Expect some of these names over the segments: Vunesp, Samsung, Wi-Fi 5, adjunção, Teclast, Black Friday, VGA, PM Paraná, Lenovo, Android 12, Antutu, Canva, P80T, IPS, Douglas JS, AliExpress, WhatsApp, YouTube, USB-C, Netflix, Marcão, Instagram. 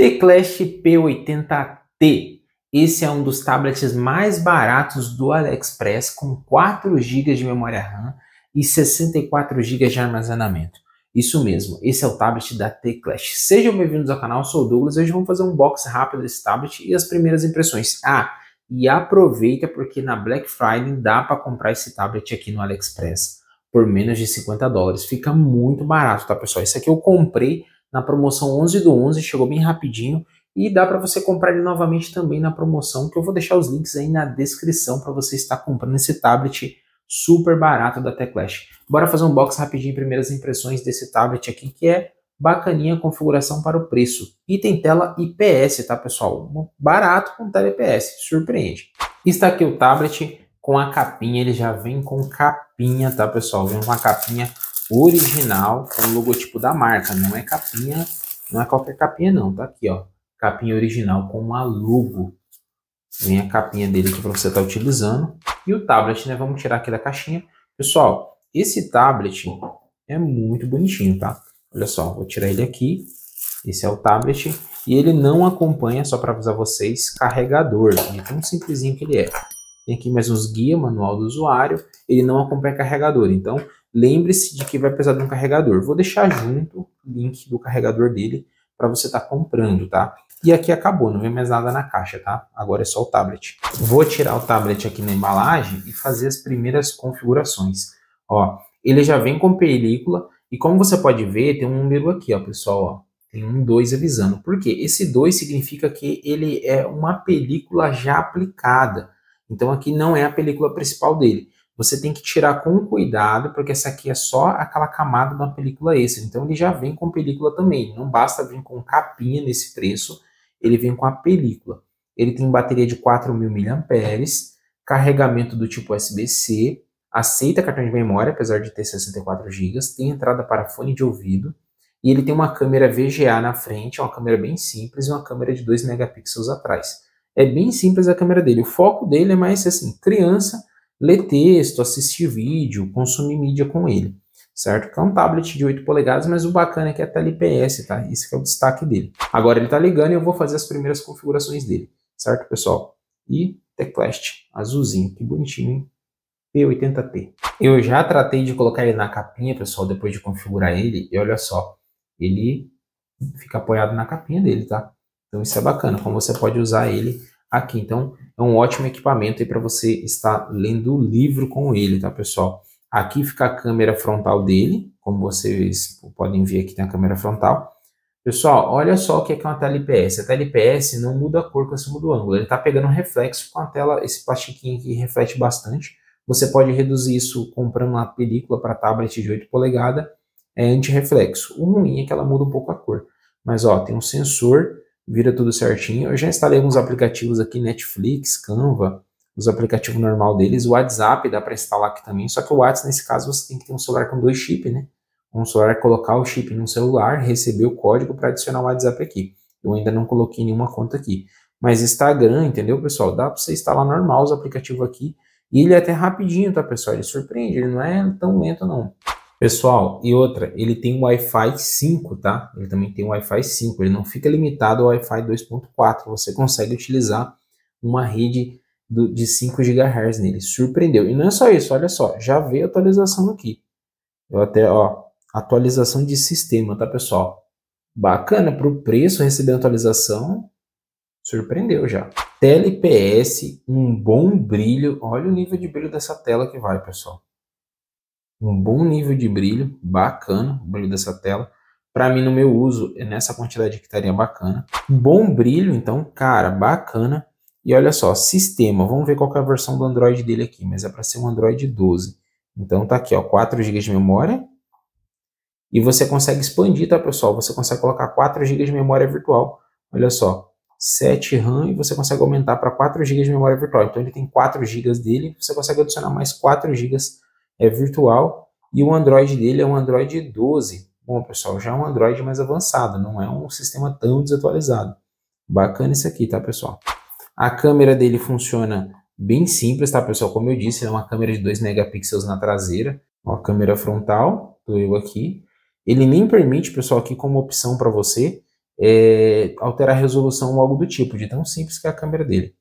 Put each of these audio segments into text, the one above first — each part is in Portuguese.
Teclast P80T. Esse é um dos tablets mais baratos do AliExpress, com 4 GB de memória RAM e 64 GB de armazenamento. Isso mesmo, esse é o tablet da Teclast. Sejam bem-vindos ao canal, sou o Douglas. Hoje vamos fazer um box rápido desse tablet e as primeiras impressões. E aproveita porque na Black Friday dá para comprar esse tablet aqui no AliExpress por menos de 50 dólares. Fica muito barato, tá, pessoal? Isso aqui eu comprei na promoção 11/11, chegou bem rapidinho. E dá para você comprar ele novamente também na promoção, que eu vou deixar os links aí na descrição para você estar comprando esse tablet super barato da Teclast. Bora fazer um box rapidinho, primeiras impressões desse tablet aqui, que é bacaninha a configuração para o preço. E tem tela IPS, tá, pessoal? Barato com tela IPS, surpreende. Está aqui o tablet com a capinha, ele já vem com capinha, tá, pessoal? Vem com a capinha original, com o logotipo da marca, não é capinha, não é qualquer capinha não, tá aqui, ó. Capinha original com uma logo. Vem a capinha dele aqui para você estar utilizando. E o tablet, né? Vamos tirar aqui da caixinha. Pessoal, esse tablet é muito bonitinho, tá? Olha só, vou tirar ele aqui. Esse é o tablet. E ele não acompanha, só para avisar vocês, carregador. É tão simplesinho que ele é. Tem aqui mais uns guia, manual do usuário. Ele não acompanha carregador. Então, lembre-se de que vai precisar de um carregador. Vou deixar junto o link do carregador dele para você estar comprando, tá? E aqui acabou, não vem mais nada na caixa, tá? Agora é só o tablet. Vou tirar o tablet aqui na embalagem e fazer as primeiras configurações. Ó, ele já vem com película e como você pode ver, tem um número aqui, ó, pessoal, ó. Tem um 2 avisando. Por quê? Esse 2 significa que ele é uma película já aplicada. Então aqui não é a película principal dele. Você tem que tirar com cuidado, porque essa aqui é só aquela camada da película extra. Então ele já vem com película também. Não basta vir com capinha nesse preço. Ele vem com a película. Ele tem bateria de 4.000 mAh, carregamento do tipo USB-C, aceita cartão de memória, apesar de ter 64 GB, tem entrada para fone de ouvido, e ele tem uma câmera VGA na frente, uma câmera bem simples, e uma câmera de 2 megapixels atrás. É bem simples a câmera dele. O foco dele é mais assim, criança, ler texto, assistir vídeo, consumir mídia com ele, certo? Que é um tablet de 8 polegadas, mas o bacana é que é a tela IPS, tá? Esse que é o destaque dele. Agora ele tá ligando e eu vou fazer as primeiras configurações dele, certo, pessoal? E Teclast, azulzinho, que bonitinho, hein? P80T. Eu já tratei de colocar ele na capinha, pessoal, depois de configurar ele, e olha só, ele fica apoiado na capinha dele, tá? Então isso é bacana, como você pode usar ele aqui. Então é um ótimo equipamento aí para você estar lendo livro com ele, tá, pessoal? Aqui fica a câmera frontal dele, como vocês podem ver aqui tem a câmera frontal. Pessoal, olha só o que é uma tela IPS. A tela IPS não muda a cor quando você muda o ângulo. Ele está pegando um reflexo com a tela, esse plastiquinho aqui reflete bastante. Você pode reduzir isso comprando uma película para tablet de 8 polegadas, é anti-reflexo. O ruim é que ela muda um pouco a cor. Mas ó, tem um sensor, vira tudo certinho. Eu já instalei alguns aplicativos aqui, Netflix, Canva, os aplicativos normal deles, o WhatsApp dá para instalar aqui também, só que o WhatsApp nesse caso você tem que ter um celular com 2 chips, né? Um celular colocar o chip em um celular, receber o código para adicionar o WhatsApp aqui. Eu ainda não coloquei nenhuma conta aqui. Mas Instagram, entendeu, pessoal? Dá para você instalar normal os aplicativos aqui e ele é até rapidinho, tá, pessoal? Ele surpreende, ele não é tão lento não. Pessoal, e outra, ele tem Wi-Fi 5, tá? Ele também tem Wi-Fi 5, ele não fica limitado ao Wi-Fi 2.4, você consegue utilizar uma rede de 5 GHz nele, surpreendeu. E não é só isso, olha só, já veio atualização aqui. Eu até, ó, atualização de sistema, tá, pessoal? Bacana, para o preço receber atualização, surpreendeu já. Tela IPS, um bom brilho, olha o nível de brilho dessa tela que vai, pessoal. Um bom nível de brilho, bacana o brilho dessa tela. Para mim, no meu uso, é nessa quantidade que estaria bacana. Bom brilho, então, cara, bacana. E olha só, sistema, vamos ver qual que é a versão do Android dele aqui, mas é para ser um Android 12. Então tá aqui, ó, 4 GB de memória. E você consegue expandir, tá, pessoal? Você consegue colocar 4 GB de memória virtual. Olha só, 7 RAM e você consegue aumentar para 4 GB de memória virtual. Então ele tem 4 GB dele, você consegue adicionar mais 4 GB virtual. E o Android dele é um Android 12. Bom, pessoal, já é um Android mais avançado, não é um sistema tão desatualizado. Bacana isso aqui, tá, pessoal? A câmera dele funciona bem simples, tá, pessoal? Como eu disse, é uma câmera de 2 megapixels na traseira. Ó, a câmera frontal, tô eu aqui. Ele nem permite, pessoal, aqui como opção para você, alterar a resolução ou algo do tipo, de tão simples que é a câmera dele.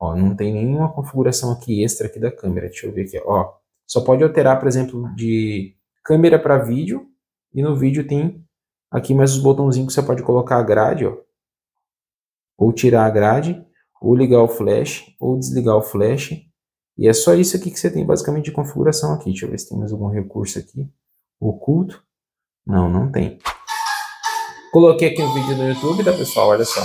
Ó, não tem nenhuma configuração aqui extra aqui da câmera. Deixa eu ver aqui, ó. Só pode alterar, por exemplo, de câmera para vídeo, e no vídeo tem aqui mais os botãozinhos que você pode colocar a grade, ó, ou tirar a grade, ou ligar o flash, ou desligar o flash. E é só isso aqui que você tem basicamente de configuração aqui. Deixa eu ver se tem mais algum recurso aqui oculto. Não, não tem. Coloquei aqui um vídeo no YouTube, tá, pessoal? Olha só.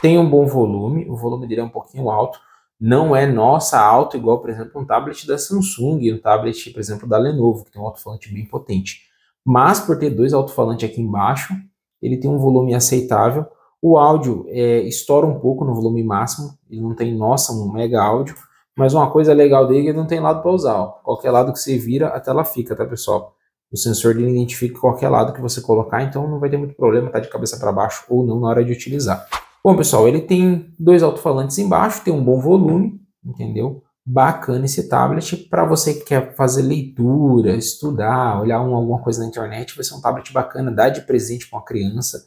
Tem um bom volume, o volume dele é um pouquinho alto. Não é nossa alto igual, por exemplo, um tablet da Samsung e um tablet, por exemplo, da Lenovo, que tem um alto-falante bem potente. Mas por ter dois alto-falantes aqui embaixo, ele tem um volume aceitável. O áudio estoura um pouco no volume máximo, ele não tem, nossa, um mega áudio. Mas uma coisa legal dele é que ele não tem lado para usar. Ó. Qualquer lado que você vira, a tela fica, tá, pessoal? O sensor dele identifica qualquer lado que você colocar, então não vai ter muito problema, tá, de cabeça para baixo ou não na hora de utilizar. Bom, pessoal, ele tem dois alto-falantes embaixo, tem um bom volume, entendeu? Bacana esse tablet. Para você que quer fazer leitura, estudar, olhar alguma coisa na internet, vai ser um tablet bacana, dá de presente para uma criança,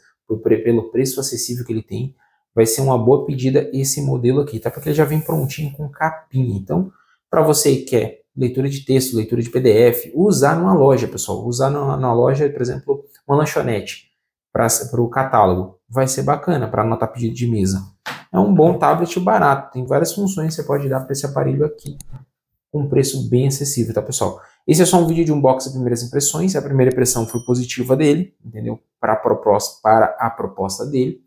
pelo preço acessível que ele tem. Vai ser uma boa pedida esse modelo aqui, tá? Porque ele já vem prontinho com capinha. Então, para você que quer leitura de texto, leitura de PDF, usar numa loja, pessoal. Usar numa loja, por exemplo, uma lanchonete para o catálogo. Vai ser bacana para anotar pedido de mesa. É um bom tablet barato. Tem várias funções que você pode dar para esse aparelho aqui. Com um preço bem acessível, tá, pessoal? Esse é só um vídeo de unboxing, primeiras impressões. A primeira impressão foi positiva dele, entendeu? Para a proposta dele.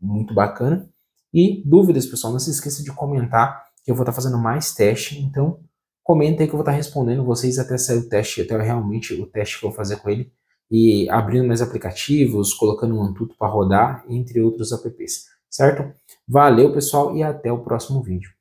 Muito bacana. E dúvidas, pessoal, não se esqueça de comentar, que eu vou estar fazendo mais teste. Então comenta aí que eu vou estar respondendo vocês até sair o teste, até realmente o teste que eu vou fazer com ele, e abrindo mais aplicativos, colocando um Antutu para rodar, entre outros apps, certo? Valeu, pessoal, e até o próximo vídeo.